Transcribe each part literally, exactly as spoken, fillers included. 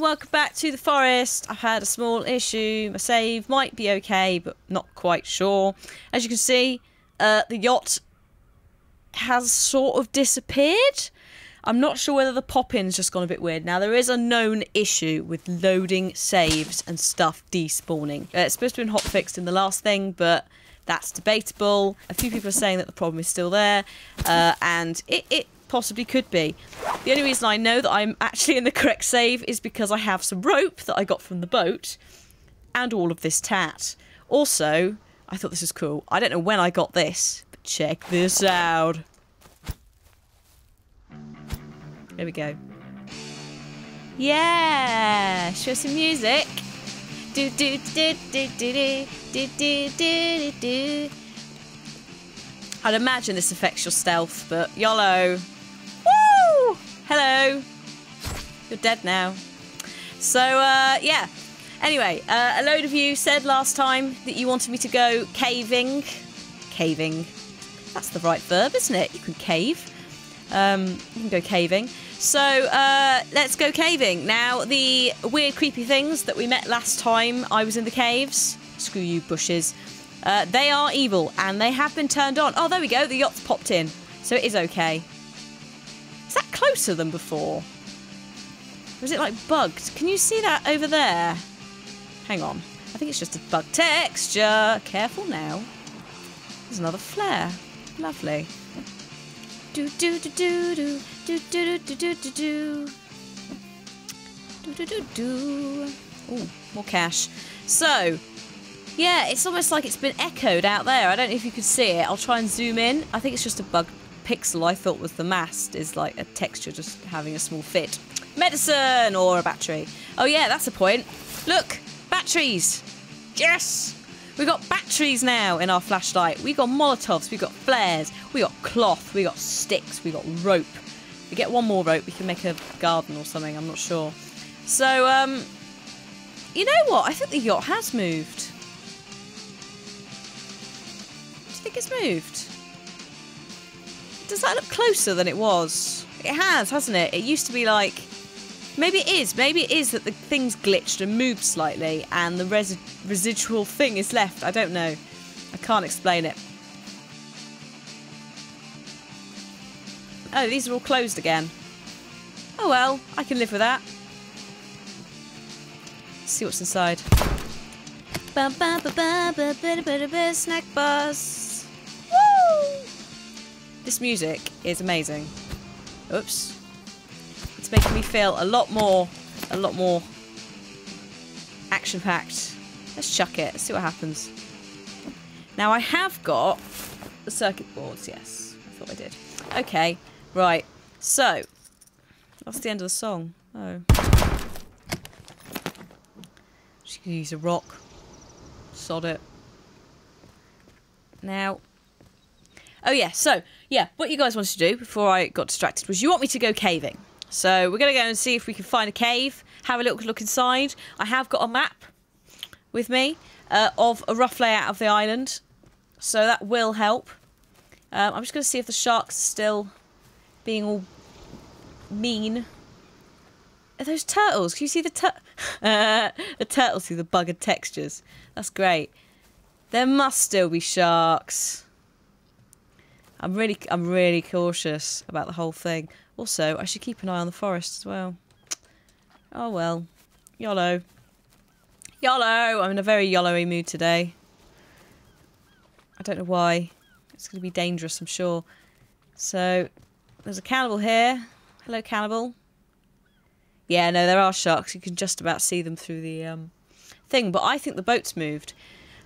and welcome back to The Forest. I've had a small issue. My save might be okay, but not quite sure. As you can see, uh, the yacht has sort of disappeared. I'm not sure whether the pop-in's just gone a bit weird. Now, there is a known issue with loading saves and stuff despawning. Uh, it's supposed to have been hotfixed in the last thing, but that's debatable. A few people are saying that the problem is still there, uh, and it, it possibly could be. The only reason I know that I'm actually in the correct save is because I have some rope that I got from the boat and all of this tat. Also, I thought this was cool. I don't know when I got this, but check this out. There we go. Yeah, show some music. Do do do do do do do do do do. I'd imagine this affects your stealth, but YOLO. Woo! Hello. You're dead now. So uh, yeah. Anyway, uh, a load of you said last time that you wanted me to go caving. Caving. That's the right verb, isn't it? You can cave. Um, you can go caving. So, uh, let's go caving. Now, the weird, creepy things that we met last time I was in the caves, screw you, bushes, uh, they are evil, and they have been turned on. Oh, there we go, the yacht's popped in, so it is okay. Is that closer than before? Or is it, like, bugged? Can you see that over there? Hang on. I think it's just a bug texture. Careful now. There's another flare. Lovely. Do do do do do do do do do do do do do do. Oh, more cash. So, yeah, it's almost like it's been echoed out there. I don't know if you could see it. I'll try and zoom in. I think it's just a bug pixel. I thought was the mast is like a texture just having a small fit. Medicine or a battery. Oh yeah, that's a point. Look, batteries. Yes. We got batteries now in our flashlight. We got Molotovs, we got flares, we got cloth, we got sticks, we got rope. We get one more rope, we can make a garden or something, I'm not sure. So, um, you know what? I think the yacht has moved. Do you think it's moved? Does that look closer than it was? It has, hasn't it? It used to be like... Maybe it is. Maybe it is that the thing's glitched and moved slightly and the res residual thing is left. I don't know. I can't explain it. Oh, these are all closed again. Oh, well. I can live with that. Let's see what's inside. Ba ba ba ba ba ba ba ba snack bus. Woo! This music is amazing. Oops. Making me feel a lot more, a lot more action-packed. Let's chuck it. Let's see what happens. Now I have got the circuit boards. Yes, I thought I did. Okay, right. So that's the end of the song. Oh, she could use a rock. Sod it. Now. Oh yeah. So yeah, what you guys wanted to do before I got distracted was you want me to go caving. So we're going to go and see if we can find a cave, have a little look inside. I have got a map with me uh, of a rough layout of the island, so that will help. Um, I'm just going to see if the sharks are still being all mean. Are those turtles? Can you see the tur uh, the turtles through the buggered textures? That's great. There must still be sharks. I'm really, I'm really cautious about the whole thing. Also, I should keep an eye on the forest as well. Oh well. YOLO. YOLO! I'm in a very YOLO-y mood today. I don't know why. It's going to be dangerous, I'm sure. So, there's a cannibal here. Hello, cannibal. Yeah, no, there are sharks. You can just about see them through the um, thing. But I think the boat's moved.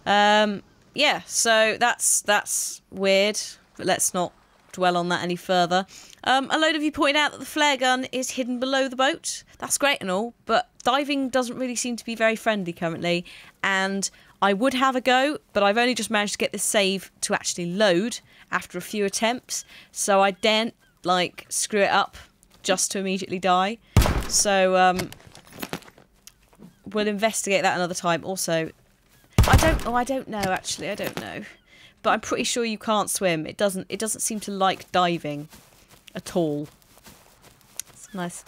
Um, yeah, so that's that's weird. But let's not dwell on that any further. Um, a load of you pointed out that the flare gun is hidden below the boat. That's great and all, but diving doesn't really seem to be very friendly currently, and I would have a go, but I've only just managed to get this save to actually load after a few attempts, so I daren't, like, screw it up just to immediately die. So, um, we'll investigate that another time. Also, I don't, oh, I don't know, actually, I don't know. But I'm pretty sure you can't swim. It doesn't it doesn't seem to like diving at all. It's nice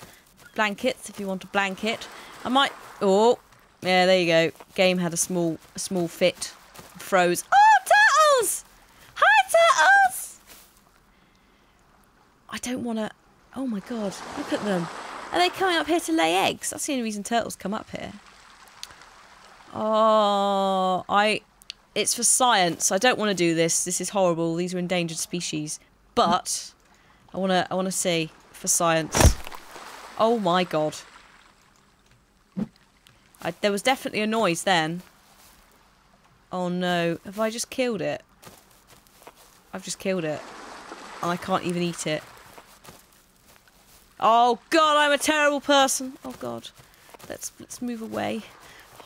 blankets if you want a blanket. I might... Oh, yeah, there you go. Game had a small a small fit. Froze. Oh, turtles! Hi, turtles! I don't want to... Oh, my God. Look at them. Are they coming up here to lay eggs? That's the only reason turtles come up here. Oh, I... It's for science. I don't want to do this. This is horrible. These are endangered species. But I want to I want to see for science. Oh my God. I, there was definitely a noise then. Oh no. Have I just killed it? I've just killed it. And I can't even eat it. Oh God, I'm a terrible person. Oh God. Let's let's move away.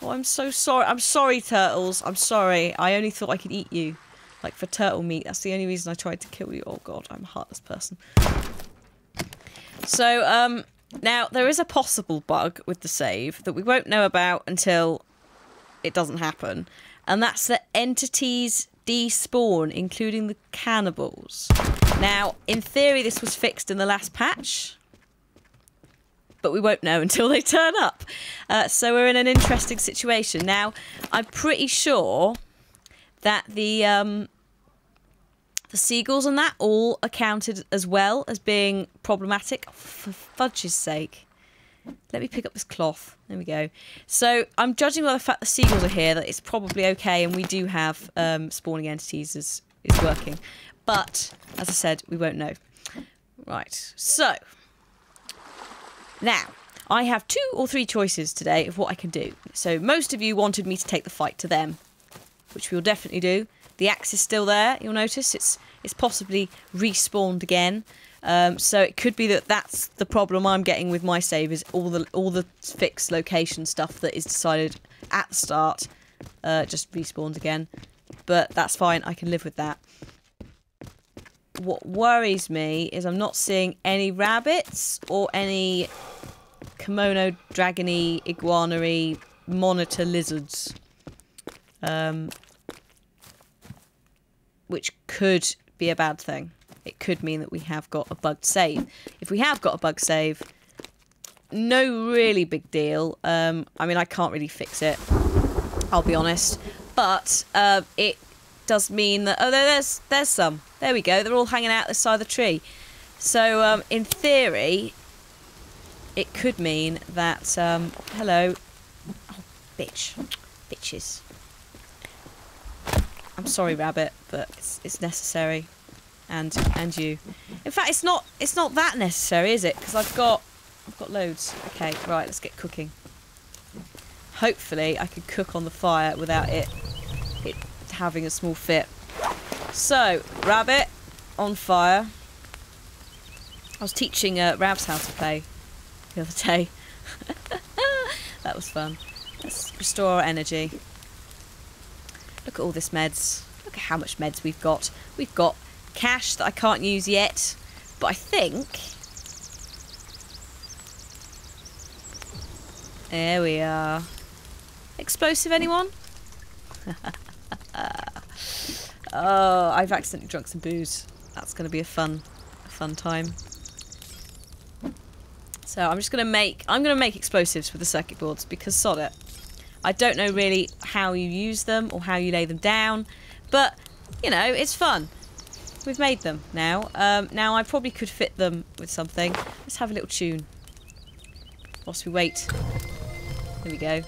Oh, I'm so sorry. I'm sorry, turtles. I'm sorry. I only thought I could eat you. Like, for turtle meat. That's the only reason I tried to kill you. Oh, God. I'm a heartless person. So, um... Now, there is a possible bug with the save that we won't know about until it doesn't happen. And that's that entities despawn, including the cannibals. Now, in theory, this was fixed in the last patch. But we won't know until they turn up. Uh, so we're in an interesting situation. Now, I'm pretty sure that the um, the seagulls and that all are counted as well as being problematic. Oh, for fudge's sake. Let me pick up this cloth. There we go. So I'm judging by the fact the seagulls are here that it's probably okay and we do have um, spawning entities is, is working. But, as I said, we won't know. Right, so... Now, I have two or three choices today of what I can do. So most of you wanted me to take the fight to them, which we'll definitely do. The axe is still there, you'll notice. It's it's possibly respawned again. Um, so it could be that that's the problem I'm getting with my save, is all the, all the fixed location stuff that is decided at the start uh, just respawned again. But that's fine, I can live with that. What worries me is I'm not seeing any rabbits or any kimono, dragony, iguana-y, monitor lizards. Um, which could be a bad thing. It could mean that we have got a bugged save. If we have got a bug save, no really big deal. Um, I mean, I can't really fix it, I'll be honest. But uh, it does mean that... Oh, there's, there's some. There we go, they're all hanging out this side of the tree. So, um, in theory, it could mean that, um, hello. Oh, bitch. Bitches. I'm sorry, rabbit, but it's, it's necessary. And, and you. In fact, it's not, it's not that necessary, is it? Because I've got, I've got loads. Okay, right, let's get cooking. Hopefully, I can cook on the fire without it, it having a small fit. So, rabbit on fire. I was teaching uh, Rabs how to play the other day. That was fun. Let's restore our energy. Look at all this meds. Look at how much meds we've got. We've got cash that I can't use yet, but I think... There we are. Explosive, anyone? Oh, I've accidentally drunk some booze. That's going to be a fun, a fun time. So I'm just going to make, I'm going to make explosives with the circuit boards because sod it. I don't know really how you use them or how you lay them down, but you know, it's fun. We've made them now. Um, now I probably could fit them with something. Let's have a little tune whilst we wait. There we go.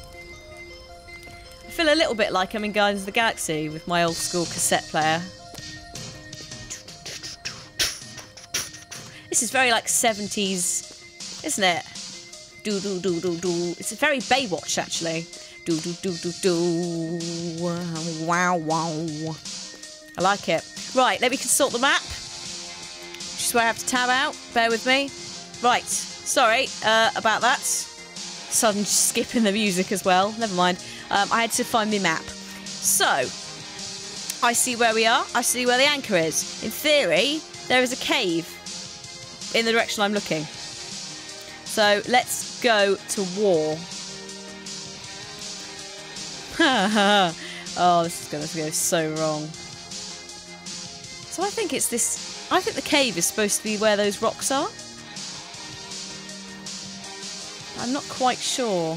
I feel a little bit like I'm in Guardians of the Galaxy with my old school cassette player. This is very like seventies, isn't it? Do do do do do. It's very Baywatch actually. Do do do do do. Wow wow. I like it. Right, let me consult the map. Which is where I have to tab out. Bear with me. Right, sorry uh, about that. Sudden skip in the music as well. Never mind. Um, I had to find my map. So, I see where we are. I see where the anchor is. In theory, there is a cave in the direction I'm looking. So, let's go to war. Oh, this is going to go so wrong. So, I think it's this... I think the cave is supposed to be where those rocks are. I'm not quite sure.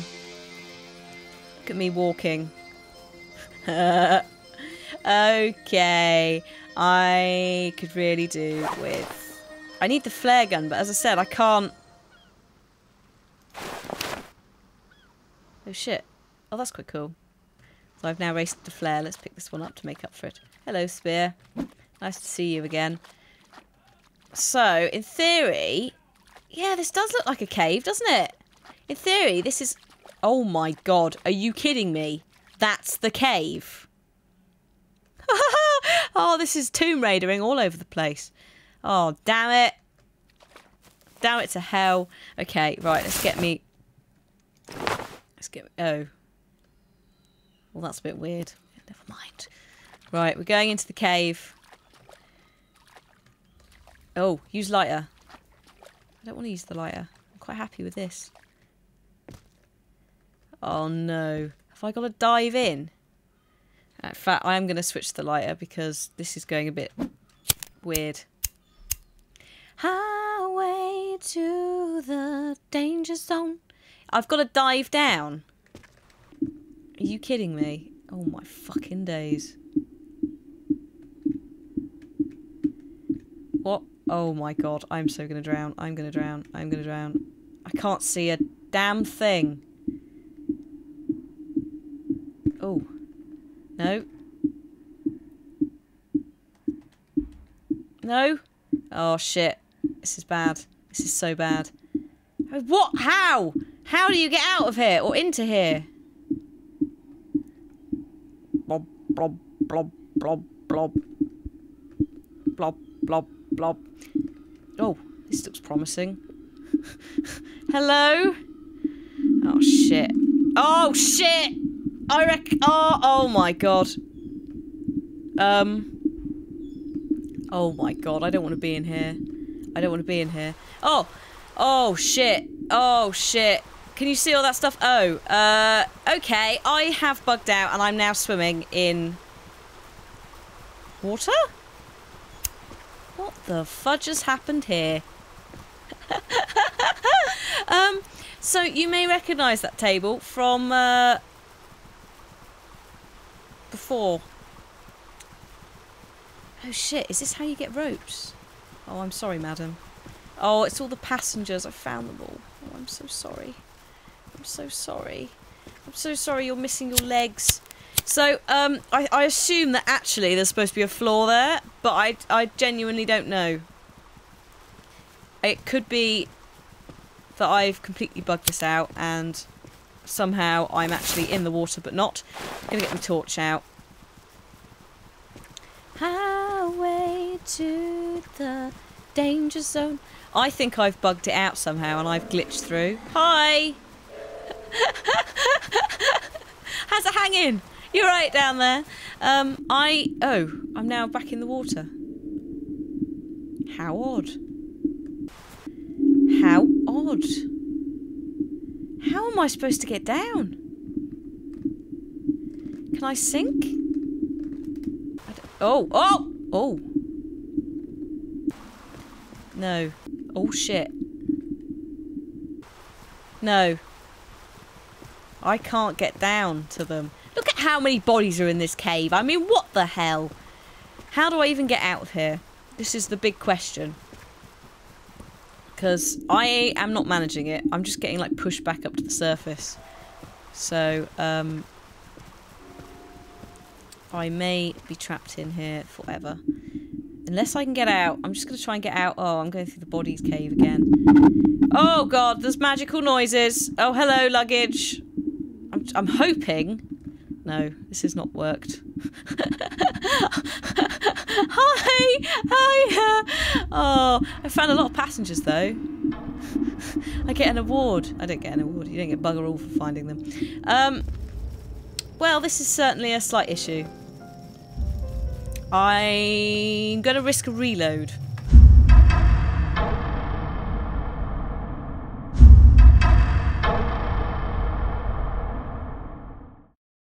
Look at me walking. Okay. I could really do with... I need the flare gun, but as I said, I can't... Oh, shit. Oh, that's quite cool. So I've now raced the flare. Let's pick this one up to make up for it. Hello, Spear. Nice to see you again. So, in theory... Yeah, this does look like a cave, doesn't it? In theory, this is... Oh, my God. Are you kidding me? That's the cave. Oh, this is Tomb Raidering all over the place. Oh, damn it. Damn it to hell. Okay, right, let's get me... Let's get... Oh. Well, that's a bit weird. Never mind. Right, we're going into the cave. Oh, use lighter. I don't want to use the lighter. I'm quite happy with this. Oh, no. Have I got to dive in? In fact, I am going to switch to the lighter because this is going a bit weird. Highway to the danger zone. I've got to dive down. Are you kidding me? Oh, my fucking days. What? Oh, my God. I'm so going to drown. I'm going to drown. I'm going to drown. I can't see a damn thing. Oh. No. No. Oh, shit. This is bad. This is so bad. What? How? How do you get out of here or into here? Blob, blob, blob, blob, blob. Blob, blob, blob. Oh, this looks promising. Hello? Oh, shit. Oh, shit! I reckon... Oh, oh, my God. Um. Oh, my God. I don't want to be in here. I don't want to be in here. Oh. Oh, shit. Oh, shit. Can you see all that stuff? Oh. Uh. Okay. I have bugged out and I'm now swimming in... water? What the fudge has happened here? um. So, you may recognise that table from, uh... before. Oh shit, is this how you get ropes? Oh, I'm sorry, madam. Oh, it's all the passengers. I found them all. Oh, I'm so sorry. I'm so sorry. I'm so sorry you're missing your legs. So, um, I, I assume that actually there's supposed to be a floor there, but I, I genuinely don't know. It could be that I've completely bugged this out and... somehow I'm actually in the water, but not. I'm going to get my torch out. Highway to the danger zone. I think I've bugged it out somehow and I've glitched through. Hi! How's it hanging? You're right down there. Um, I... Oh, I'm now back in the water. How odd. How odd. How am I supposed to get down? Can I sink? I don't... Oh! Oh! Oh! No. Oh, shit. No. I can't get down to them. Look at how many bodies are in this cave. I mean, what the hell? How do I even get out of here? This is the big question. Because I am not managing it. I'm just getting, like, pushed back up to the surface. So, um... I may be trapped in here forever. Unless I can get out. I'm just going to try and get out. Oh, I'm going through the bodies cave again. Oh, God, there's magical noises. Oh, hello, luggage. I'm, I'm hoping... No, this has not worked. Hi! Hi! Oh, I found a lot of passengers, though. I get an award. I don't get an award. You don't get bugger all for finding them. Um, well, this is certainly a slight issue. I'm going to risk a reload.